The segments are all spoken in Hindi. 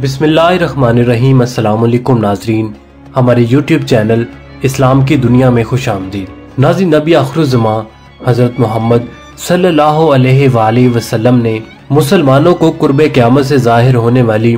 बिस्मिल्लाहिर्रहमानिर्रहीम। अस्सलाम वालेकुम नाजरीन, हमारे YouTube चैनल इस्लाम की दुनिया में खुश आमदीद। नाजरीन, नबी आखिरुज़्ज़मा हज़रत मोहम्मद सल्लल्लाहु अलैहि वसल्लम ने मुसलमानों को कुर्बे क़यामत से ज़ाहिर होने वाली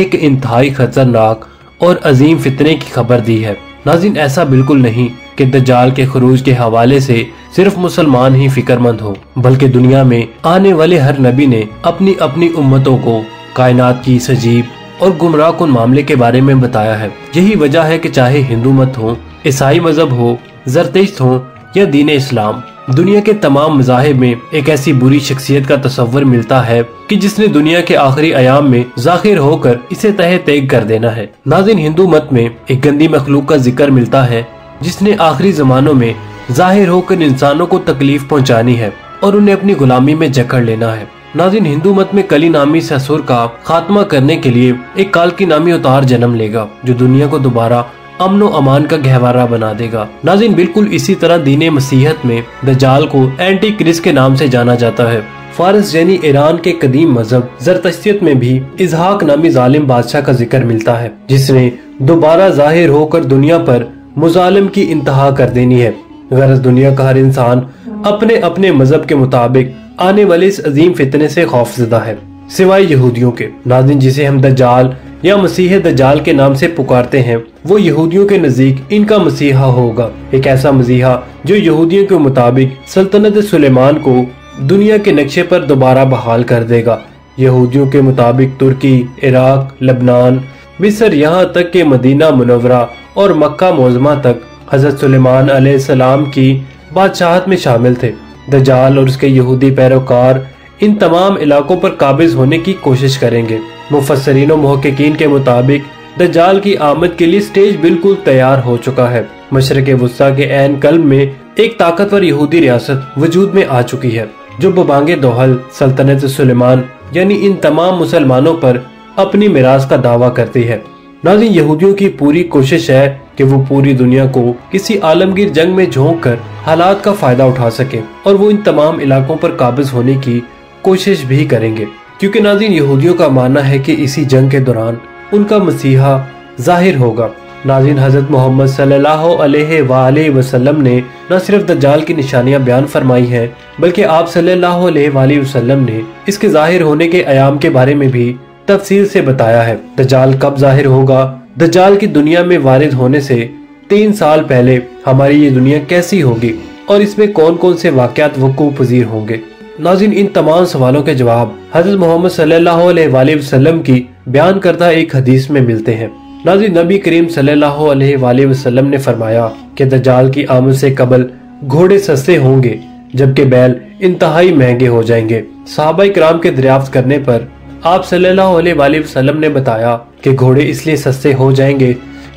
एक इंतहाई खतरनाक और अजीम फितने की खबर दी है। नाज़रीन, ऐसा बिल्कुल नहीं कि दज्जाल के खुरूज के हवाले से सिर्फ मुसलमान ही फिक्रमंद हो, बल्कि दुनिया में आने वाले हर नबी ने अपनी अपनी उम्मतों को कायनात की सजीब और गुमराहकुन मामले के बारे में बताया है। यही वजह है कि चाहे हिंदू मत हो, ईसाई मजहब हो, जरतेश्त हो या दीन इस्लाम, दुनिया के तमाम मज़ाहिब में एक ऐसी बुरी शख्सियत का तस्वर मिलता है कि जिसने दुनिया के आखिरी आयाम में जाहिर होकर इसे तहे तेग कर देना है। नाज़रीन, हिंदू मत में एक गंदी मखलूक का जिक्र मिलता है जिसने आखिरी जमानों में जाहिर होकर इंसानों को तकलीफ पहुंचानी है और उन्हें अपनी गुलामी में जकड़ लेना है। नाज़रीन, हिंदू मत में कली नामी ससुर का खात्मा करने के लिए एक काल की नामी उतार जन्म लेगा जो दुनिया को दोबारा अमनो अमान का गहवारा बना देगा। नाज़रीन, बिल्कुल इसी तरह दीने मसीहत में दज्जाल को एंटी क्रिस्ट के नाम से जाना जाता है। फारस यानी ईरान के कदीम मजहब जरतश्तियत में भी इजहाक नामी जालिम बादशाह का जिक्र मिलता है जिसने दोबारा जाहिर होकर दुनिया पर मुजालिम की इंतहा कर देनी है। गरज दुनिया का हर इंसान अपने अपने मजहब के मुताबिक आने वाले इस अजीम फितने से खौफजदा है, सिवाय यहूदियों के। नाज़रीन, जिसे हम दज्जाल या मसीह दज्जाल के नाम से पुकारते हैं वो यहूदियों के नज़दीक इनका मसीहा होगा, एक ऐसा मसीहा जो यहूदियों के मुताबिक सल्तनत सुलेमान को दुनिया के नक्शे पर दोबारा बहाल कर देगा। यहूदियों के मुताबिक तुर्की, इराक, लबनान, मिस्र, यहाँ तक के मदीना मुनव्वरा और मक्का मौजमा तक हज़रत सुलेमान अलैहिस्सलाम की बादशाहत में शामिल थे। दज्जाल और उसके यहूदी पैरोकार इन तमाम इलाकों पर काबिज होने की कोशिश करेंगे। मुफस्सरीन और मुहक्किकीन के मुताबिक दज्जाल की आमद के लिए स्टेज बिल्कुल तैयार हो चुका है। मशरिक़े वुस्ता के ऐन क़ल्ब में एक ताकतवर यहूदी रियासत वजूद में आ चुकी है जो बबांगे दोहल सल्तनत सुलेमान यानी इन तमाम मुसलमानों पर अपनी मिरास का दावा करती है। नाज़रीन, यहूदियों की पूरी कोशिश है कि वो पूरी दुनिया को किसी आलमगीर जंग में झोंक कर हालात का फायदा उठा सके और वो इन तमाम इलाकों पर काबिज होने की कोशिश भी करेंगे, क्योंकि नाज़रीन, यहूदियों का मानना है कि इसी जंग के दौरान उनका मसीहा जाहिर होगा। नाज़रीन, हज़रत मोहम्मद सल्लल्लाहु अलैहि वसल्लम ने न सिर्फ दज्जाल की निशानियां बयान फरमाई हैं बल्कि आप सल्लल्लाहु अलैहि वसल्लम ने इसके जाहिर होने के आयाम के बारे में भी तफसील से बताया है। दज्जाल कब जाहिर होगा, दज्जाल की दुनिया में वारिद होने से 3 साल पहले हमारी ये दुनिया कैसी होगी और इसमें कौन कौन से वाक़यात वक़ू पज़ीर होंगे। नाज़रीन, इन तमाम सवालों के जवाब हज़रत मोहम्मद सल्लल्लाहु अलैहि वसल्लम की बयान करदा एक हदीस में मिलते हैं। नाज़रीन, नबी करीम सल्लल्लाहु अलैहि वसल्लम ने फरमाया कि दज्जाल की आमद से कबल घोड़े सस्ते होंगे जबकि बैल इंतहाई महंगे हो जाएंगे। सहाबा इकराम के दरियाफ्त करने पर आप सल्लल्लाहु अलैहि वसल्लम ने बताया कि घोड़े इसलिए सस्ते हो जाएंगे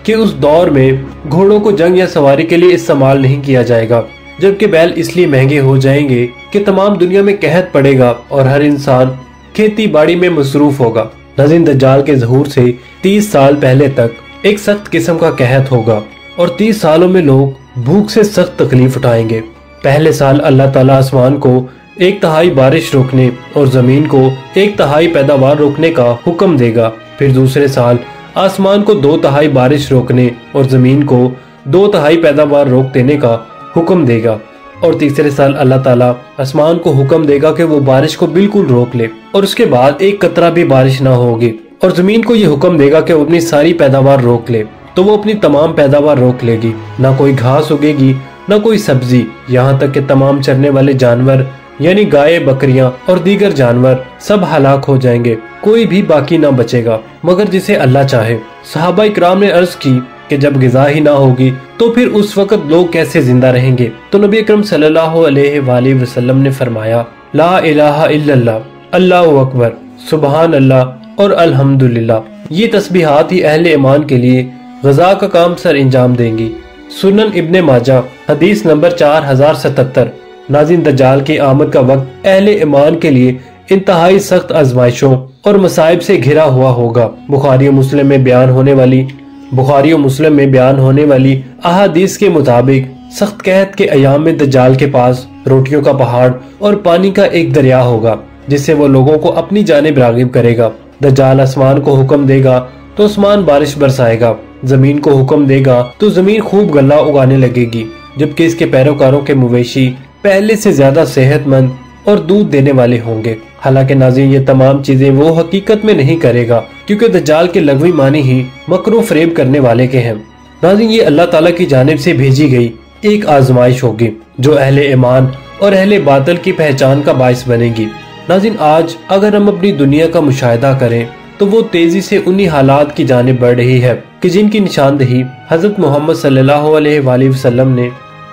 कि उस दौर में घोड़ों को जंग या सवारी के लिए इस्तेमाल नहीं किया जाएगा, जबकि बैल इसलिए महंगे हो जाएंगे कि तमाम दुनिया में कहत पड़ेगा और हर इंसान खेती बाड़ी में मसरूफ होगा। नाज़रीन, दज्जाल के ज़हूर से 30 साल पहले तक एक सख्त किस्म का कहत होगा और 30 सालों में लोग भूख से सख्त तकलीफ उठाएंगे। पहले साल अल्लाह ताला आसमान को 1/3 बारिश रोकने और जमीन को 1/3 पैदावार रोकने का हुक्म देगा। फिर दूसरे साल आसमान को 2/3 बारिश रोकने और जमीन को 2/3 पैदावार रोक देने का हुक्म देगा और तीसरे साल अल्लाह ताला आसमान को हुक्म देगा कि वो बारिश को बिल्कुल रोक ले और उसके बाद एक कतरा भी बारिश ना होगी, और जमीन को ये हुक्म देगा कि वो अपनी सारी पैदावार रोक ले, तो वो अपनी तमाम पैदावार रोक लेगी। ना कोई घास उगेगी, ना कोई सब्जी, यहाँ तक कि तमाम चरने वाले जानवर यानी गाय, बकरियां और दीगर जानवर सब हलाक हो जाएंगे, कोई भी बाकी ना बचेगा मगर जिसे अल्लाह चाहे। सहाबा इकराम ने अर्ज की कि जब ग़िज़ा ही ना होगी तो फिर उस वक़्त लोग कैसे जिंदा रहेंगे, तो नबी अकरम सल्लल्लाहु अलैहि वसल्लम ने फरमाया, ला इलाहा इल्लल्लाह, अल्लाहु अकबर, सुबहान अल्लाह और अल्हम्दुलिल्लाह, ये तस्बीहात ही अहले ईमान के लिए ग़िज़ा का काम सर अंजाम देंगी। सुनन इब्ने माजा हदीस नंबर 4077। नाज़रीन, दज्जाल की आमद का वक्त अहले ईमान के लिए इंतहाई सख्त आजमाइशों और मसाइब से घिरा हुआ होगा। बुखारी और मुस्लिम में बयान होने वाली अहादीस के मुताबिक सख्त कहत के अयाम में दज्जाल के पास रोटियों का पहाड़ और पानी का एक दरिया होगा जिससे वो लोगों को अपनी जानिब राग़िब करेगा दज्जाल आसमान को हुक्म देगा तो आसमान बारिश बरसाएगा, जमीन को हुक्म देगा तो जमीन खूब गल्ला उगाने लगेगी, जबकि इसके पैरोकारों के मवेशी पहले से ज्यादा सेहतमंद और दूध देने वाले होंगे। हालांकि नाज़रीन ये तमाम चीजें वो हकीकत में नहीं करेगा, क्योंकि दज्जाल के लघवी मानी ही मकरू फरेब करने वाले के हैं। नाज़रीन ये अल्लाह ताला की जानिब से भेजी गई एक आजमाइश होगी जो अहले ईमान और अहले बातिल की पहचान का बायस बनेगी। नाज़रीन आज अगर हम अपनी दुनिया का मुशाहिदा करें तो वो तेजी से उन्हीं हालात की जानिब बढ़ रही है कि जिनकी निशानदेही हजरत मोहम्मद सल्लल्लाहु अलैहि वसल्लम ने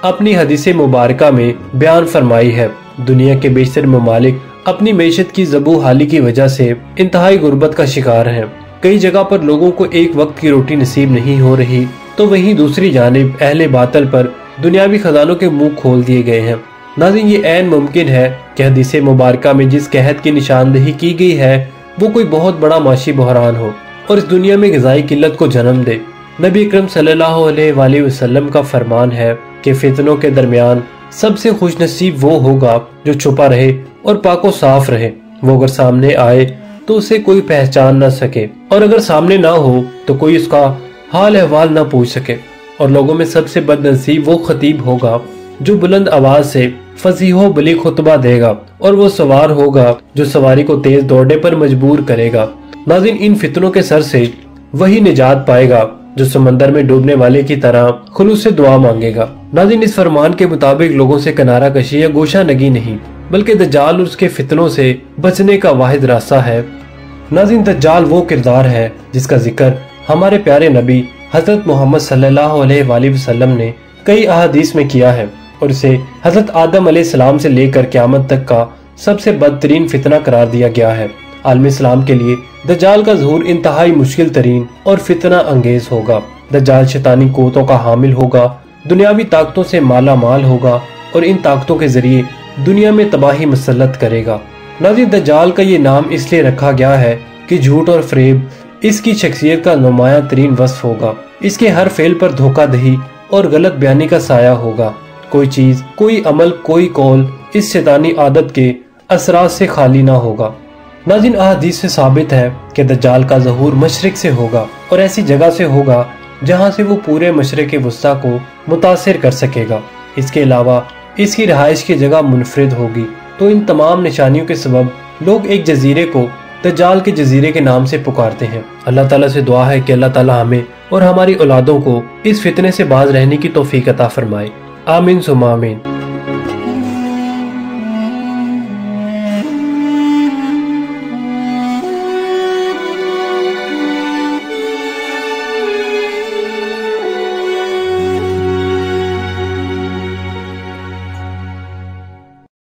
अपनी हदीस मुबारका में बयान फरमाई है। दुनिया के बेशतर ममालिक अपनी मैशत की जबू हाली की वजह से इंतहाई गुर्बत का शिकार हैं। कई जगह पर लोगों को एक वक्त की रोटी नसीब नहीं हो रही, तो वहीं दूसरी जानिब अहले बातल पर दुनियावी खजानों के मुंह खोल दिए गए हैं। नाज़रीन ये ऐन मुमकिन है कि हदीस मुबारका में जिस कहत की निशानदेही की गई है वो कोई बहुत बड़ा माशी बहरान हो और इस दुनिया में ग़िज़ाई किल्लत को जन्म दे। नबी अकरम सल्लल्लाहु अलैहि वसल्लम का फरमान है कि फितनों के दरमियान सबसे खुशनसीब वो होगा जो छुपा रहे और पाको साफ रहे, वो अगर सामने आए तो उसे कोई पहचान ना सके और अगर सामने ना हो तो कोई उसका हाल अहवाल ना पूछ सके। और लोगों में सबसे बदनसीब वो खतीब होगा जो बुलंद आवाज से फसीहो बली खुतबा देगा और वो सवार होगा जो सवारी को तेज दौड़ने पर मजबूर करेगा। नाज़रीन इन फितनों के सर से वही निजात पाएगा जो समंदर में डूबने वाले की तरह खुलूस से दुआ मांगेगा। नाज़रीन इस फरमान के मुताबिक लोगों से किनारा कशी या गोशा नगी नहीं बल्कि दज्जाल और उसके फितनों से बचने का वाहिद रास्ता है। नाज़रीन दज्जाल वो किरदार है जिसका जिक्र हमारे प्यारे नबी हजरत मोहम्मद सल्लल्लाहु अलैहि वसल्लम ने कई अहादीस में किया है और इसे हजरत आदम अलैहिस्सलाम से लेकर क़यामत तक का सबसे बदतरीन फितना करार दिया गया है। आलम इस्लाम के लिए दज्जाल का ज़हूर इंतहाई मुश्किल तरीन और फितना अंगेज होगा। दज्जाल शैतानी कोतों का हामिल होगा, दुनियावी ताकतों से माला माल होगा और इन ताकतों के जरिए दुनिया में तबाही मसलत करेगा। नाज़रीन दज्जाल का ये नाम इसलिए रखा गया है कि झूठ और फरेब इसकी शख्सियत का नुमायां तरीन वस्फ होगा। इसके हर फेल पर धोखादही और गलत बयानी का साया होगा। कोई चीज, कोई अमल, कोई कौल इस शैतानी आदत के असरात से खाली ना होगा। नाज़रीन अहादीस से साबित है कि दज्जाल का ज़हूर मशरिक से होगा और ऐसी जगह से होगा जहाँ से वो पूरे मशरिक़ वुस्ता को मुतासिर कर सकेगा। इसके अलावा इसकी रहाइश की जगह मुनफरिद होगी। तो इन तमाम निशानियों के सबब लोग एक जजीरे को दज्जाल के जजीरे के नाम से पुकारते हैं। अल्लाह ताला से दुआ है कि अल्लाह ताला हमें और हमारी औलादों को इस फितने से बाज रहने की तौफीक अता फरमाए। आमीन सुमा आमीन।